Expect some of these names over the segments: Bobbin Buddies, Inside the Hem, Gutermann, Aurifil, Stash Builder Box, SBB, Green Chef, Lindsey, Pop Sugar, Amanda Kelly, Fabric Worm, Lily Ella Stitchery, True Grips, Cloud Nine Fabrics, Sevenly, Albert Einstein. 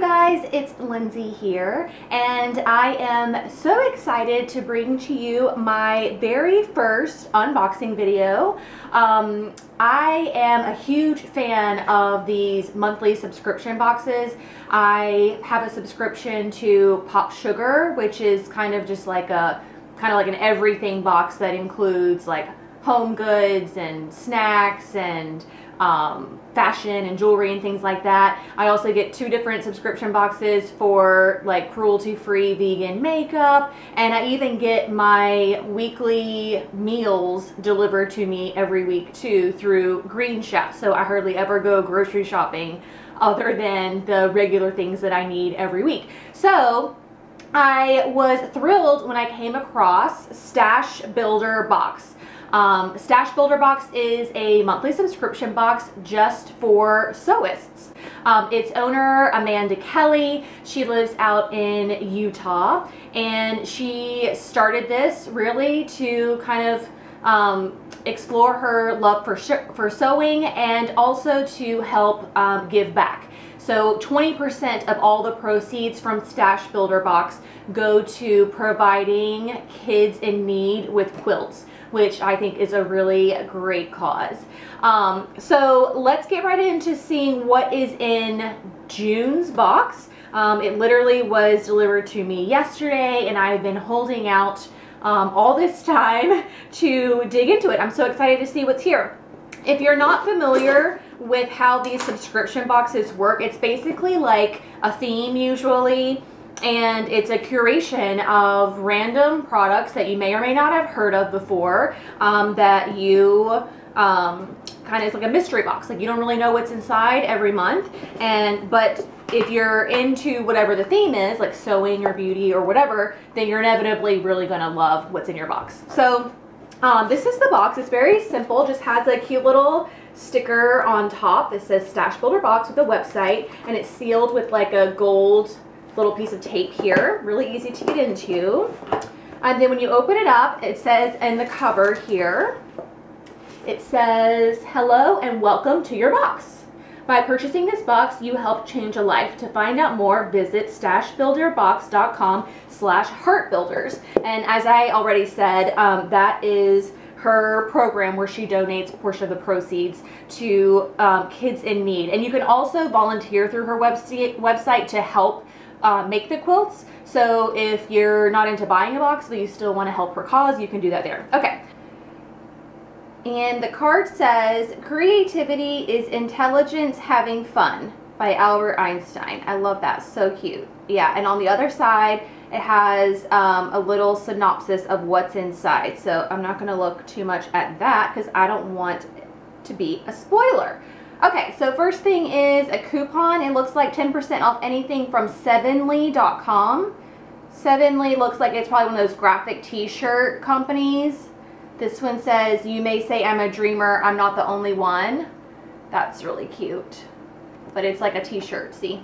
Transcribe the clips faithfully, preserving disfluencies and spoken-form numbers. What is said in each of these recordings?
you guys, it's Lindsay here, and I am so excited to bring to you my very first unboxing video. Um, I am a huge fan of these monthly subscription boxes. I have a subscription to Pop Sugar, which is kind of just like a kind of like an everything box that includes like home goods and snacks and um, fashion and jewelry and things like that. I also get two different subscription boxes for like cruelty-free vegan makeup, and I even get my weekly meals delivered to me every week too through Green Chef. So I hardly ever go grocery shopping other than the regular things that I need every week. So I was thrilled when I came across Stash Builder Box. Um, Stash Builder Box is a monthly subscription box just for sewists. Um, its owner, Amanda Kelly, she lives out in Utah, and she started this really to kind of um, explore her love for, for sewing, and also to help um, give back. So twenty percent of all the proceeds from Stash Builder Box go to providing kids in need with quilts, which I think is a really great cause. Um, so let's get right into seeing what is in June's box. Um, it literally was delivered to me yesterday, and I've been holding out um, all this time to dig into it. I'm so excited to see what's here. If you're not familiar with how these subscription boxes work, it's basically like a theme usually, and it's a curation of random products that you may or may not have heard of before, um, that you um, kind of, it's like a mystery box, like you don't really know what's inside every month. And but if you're into whatever the theme is, like sewing or beauty or whatever, then you're inevitably really gonna love what's in your box. So um, this is the box. It's very simple, just has a cute little sticker on top that says Stash Builder Box with the website, and it's sealed with like a gold little piece of tape here, really easy to get into. And then when you open it up, it says in the cover here, it says, "Hello and welcome to your box. By purchasing this box, you help change a life. To find out more, visit stash builder box dot com slash heart builders. And as I already said, um, that is her program where she donates a portion of the proceeds to um, kids in need. And you can also volunteer through her website website to help Uh, make the quilts. So if you're not into buying a box but you still want to help her cause, you can do that there. Okay. And the card says, "Creativity is intelligence having fun," by Albert Einstein. I love that. So cute. Yeah. And on the other side, it has um, a little synopsis of what's inside. So I'm not going to look too much at that because I don't want to be a spoiler. Okay, so first thing is a coupon. It looks like ten percent off anything from sevenly dot com. Sevenly looks like it's probably one of those graphic t-shirt companies. This one says, "You may say I'm a dreamer, I'm not the only one." That's really cute. But it's like a t-shirt, see?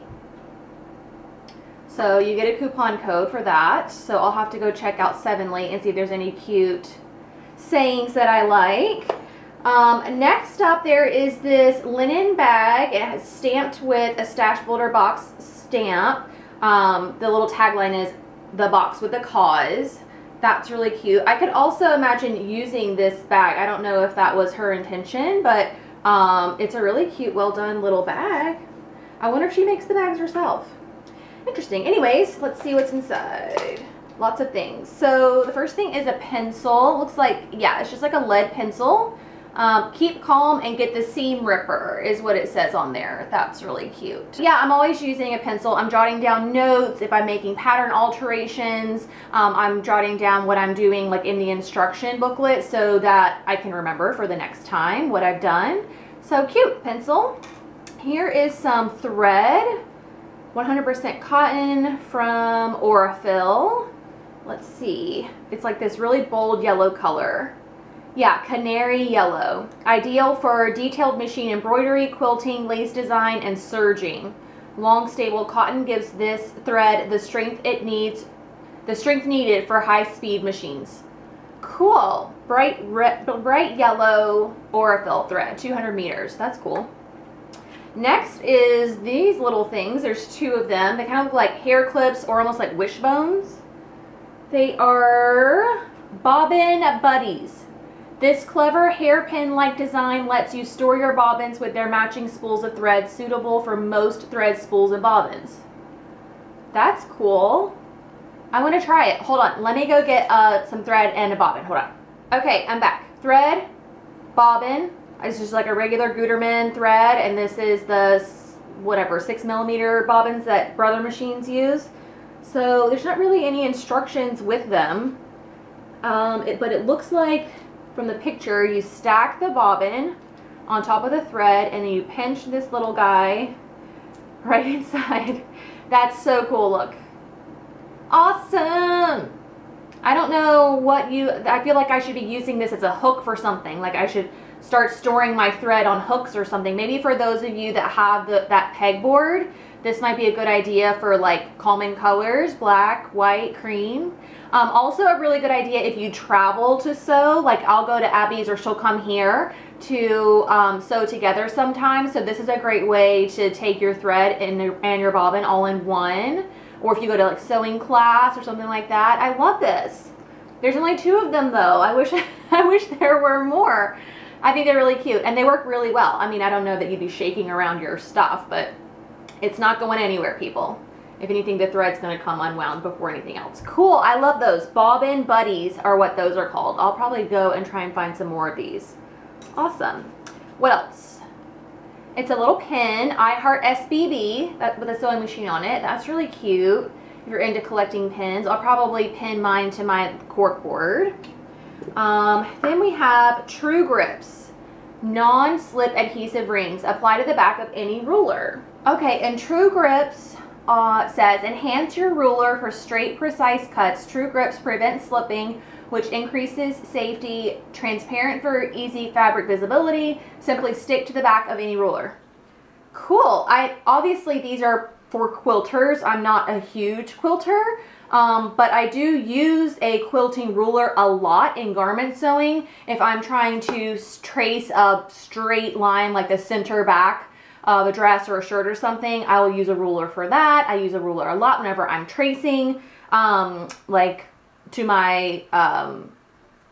So you get a coupon code for that. So I'll have to go check out Sevenly and see if there's any cute sayings that I like. Um, next up, there is this linen bag. It has stamped with a Stash Builder Box stamp. Um, the little tagline is "the box with a cause." That's really cute. I could also imagine using this bag. I don't know if that was her intention, but um, it's a really cute, well done little bag. I wonder if she makes the bags herself. Interesting. Anyways, let's see what's inside. Lots of things. So the first thing is a pencil. Looks like, yeah, it's just like a lead pencil. Um, "keep calm and get the seam ripper" is what it says on there. That's really cute. Yeah, I'm always using a pencil. I'm jotting down notes if I'm making pattern alterations. Um, I'm jotting down what I'm doing like in the instruction booklet so that I can remember for the next time what I've done. So cute, pencil. Here is some thread, one hundred percent cotton from Aurifil. Let's see. It's like this really bold yellow color. Yeah, canary yellow. Ideal for detailed machine embroidery, quilting, lace design, and serging. Long, stable cotton gives this thread the strength it needs, the strength needed for high-speed machines. Cool. Bright, red, bright yellow Aurifil thread, two hundred meters. That's cool. Next is these little things. There's two of them. They kind of look like hair clips or almost like wishbones. They are Bobbin Buddies. This clever hairpin-like design lets you store your bobbins with their matching spools of thread suitable for most thread spools and bobbins. That's cool. I want to try it. Hold on. Let me go get uh, some thread and a bobbin. Hold on. Okay, I'm back. Thread, bobbin. It's just like a regular Gutermann thread, and this is the whatever six millimeter bobbins that Brother Machines use. So there's not really any instructions with them, um, it, but it looks like from the picture you stack the bobbin on top of the thread and then you pinch this little guy right inside. That's so cool. Look, awesome. I don't know what you, I feel like I should be using this as a hook for something. Like I should start storing my thread on hooks or something. Maybe for those of you that have the, that pegboard, this might be a good idea for like common colors, black, white, cream. Um, also a really good idea if you travel to sew, like I'll go to Abby's or she'll come here to um, sew together sometimes. So this is a great way to take your thread and your, and your bobbin all in one. Or if you go to like sewing class or something like that. I love this. There's only two of them though. I wish I wish there were more. I think they're really cute and they work really well. I mean, I don't know that you'd be shaking around your stuff, but it's not going anywhere, people. If anything, the thread's going to come unwound before anything else. Cool. I love those. Bobbin Buddies are what those are called. I'll probably go and try and find some more of these. Awesome. What else? It's a little pin, I Heart S B B, that, with a sewing machine on it. That's really cute. If you're into collecting pins, I'll probably pin mine to my corkboard. Um, then we have True Grips, non-slip adhesive rings. Apply to the back of any ruler. Okay, and True Grips uh, says, enhance your ruler for straight, precise cuts. True Grips prevents slipping, which increases safety, transparent for easy fabric visibility. Simply stick to the back of any ruler. Cool. I obviously these are for quilters. I'm not a huge quilter, um, but I do use a quilting ruler a lot in garment sewing. If I'm trying to trace a straight line, like the center back of a dress or a shirt or something, I will use a ruler for that. I use a ruler a lot whenever I'm tracing, um, like to my um,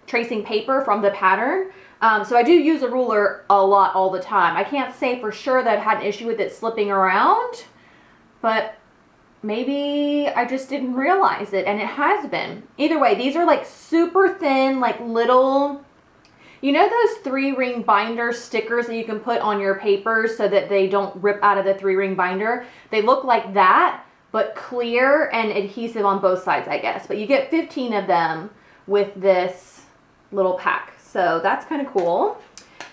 tracing paper from the pattern. Um, so I do use a ruler a lot all the time. I can't say for sure that I had an issue with it slipping around, but maybe I just didn't realize it, and it has been. Either way, these are like super thin, like little, you know those three ring binder stickers that you can put on your papers so that they don't rip out of the three ring binder? They look like that, but clear and adhesive on both sides, I guess. But you get fifteen of them with this little pack. So that's kind of cool.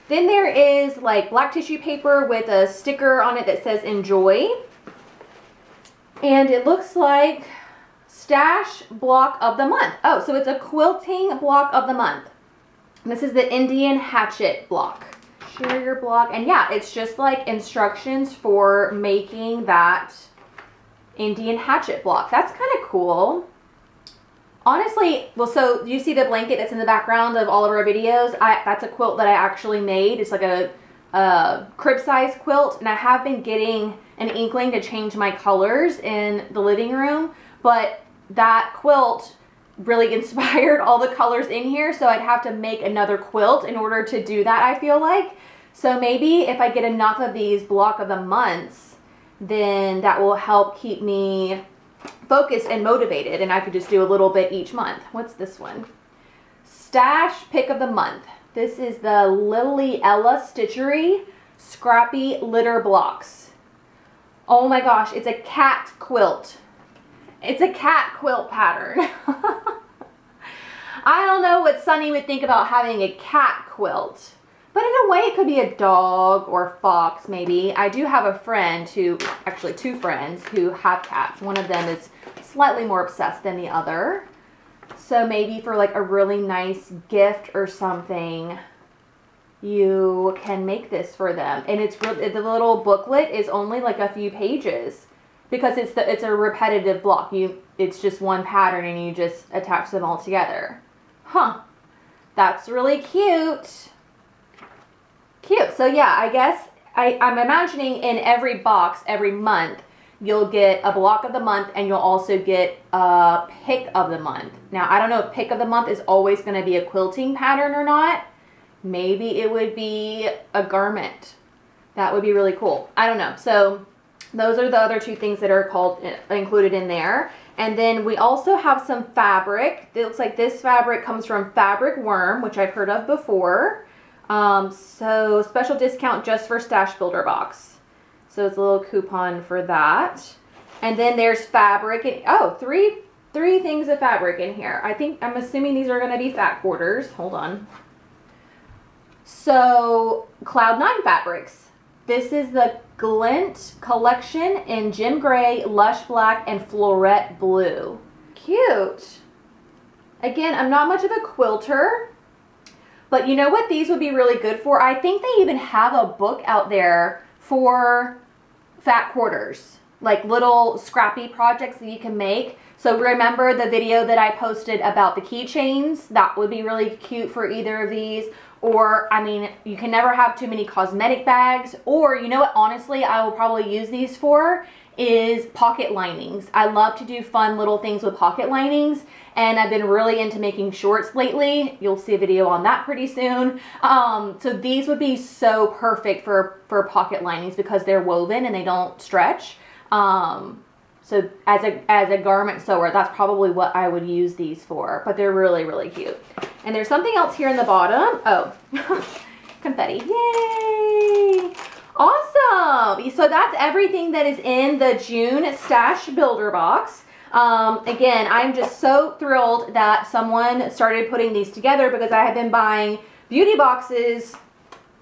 Then there is like black tissue paper with a sticker on it that says enjoy. And it looks like stash block of the month. Oh, so it's a quilting block of the month. And this is the Indian hatchet block. Share your block. And yeah, it's just like instructions for making that Indian hatchet block. That's kind of cool. Honestly, well, so you see the blanket that's in the background of all of our videos? I, that's a quilt that I actually made. It's like a, a crib size quilt, and I have been getting an inkling to change my colors in the living room, but that quilt really inspired all the colors in here, so I'd have to make another quilt in order to do that, I feel like. So maybe if I get enough of these block of the months, then that will help keep me focused and motivated, and I could just do a little bit each month. What's this one? Stash pick of the month. This is the Lily Ella Stitchery Scrappy Litter Blocks. Oh my gosh, it's a cat quilt. It's a cat quilt pattern. I don't know what Sunny would think about having a cat quilt. But in a way, it could be a dog or a fox, maybe. I do have a friend who, actually two friends, who have cats. One of them is slightly more obsessed than the other. So maybe for like a really nice gift or something, you can make this for them. And it's really, the little booklet is only like a few pages because it's the, it's a repetitive block. You, it's just one pattern and you just attach them all together. Huh. That's really cute. Cute. So yeah, I guess I, I'm imagining in every box, every month, you'll get a block of the month and you'll also get a pick of the month. Now, I don't know if pick of the month is always going to be a quilting pattern or not. Maybe it would be a garment. That would be really cool. I don't know. So those are the other two things that are called included in there. And then we also have some fabric. It looks like this fabric comes from Fabric Worm, which I've heard of before. Um, so special discount just for Stash Builder Box. So it's a little coupon for that. And then there's fabric. And, oh, three, three things of fabric in here. I think, I'm assuming these are going to be fat quarters. Hold on. So Cloud Nine Fabrics. This is the Glint collection in Gem Gray, Lush Black, and Floret Blue. Cute. Again, I'm not much of a quilter, but you know what these would be really good for? I think they even have a book out there for fat quarters, like little scrappy projects that you can make. So remember the video that I posted about the keychains? That would be really cute for either of these. Or, I mean, you can never have too many cosmetic bags. Or, you know what, honestly, I will probably use these for is pocket linings. I love to do fun little things with pocket linings, and I've been really into making shorts lately. You'll see a video on that pretty soon. Um, so these would be so perfect for, for pocket linings because they're woven and they don't stretch. Um, so as a, as a garment sewer, that's probably what I would use these for, but they're really, really cute. And there's something else here in the bottom. Oh, confetti, yay! Awesome! So that's everything that is in the June Stash Builder Box. Um, again, I'm just so thrilled that someone started putting these together because I have been buying beauty boxes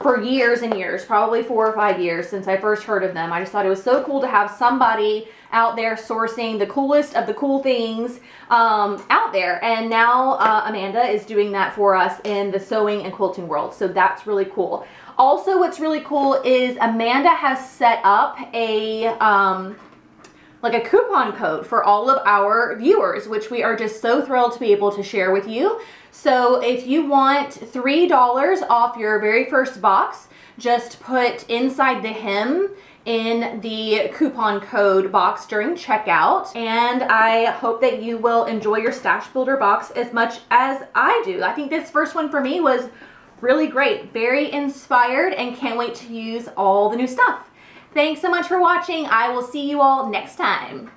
for years and years, probably four or five years since I first heard of them. I just thought it was so cool to have somebody out there sourcing the coolest of the cool things um, out there. And now uh, Amanda is doing that for us in the sewing and quilting world. So that's really cool. Also, what's really cool is Amanda has set up a, um, like a coupon code for all of our viewers, which we are just so thrilled to be able to share with you. So if you want three dollars off your very first box, just put Inside the Hem in the coupon code box during checkout. And I hope that you will enjoy your Stash Builder Box as much as I do. I think this first one for me was really great, very inspired, and can't wait to use all the new stuff. Thanks so much for watching. I will see you all next time.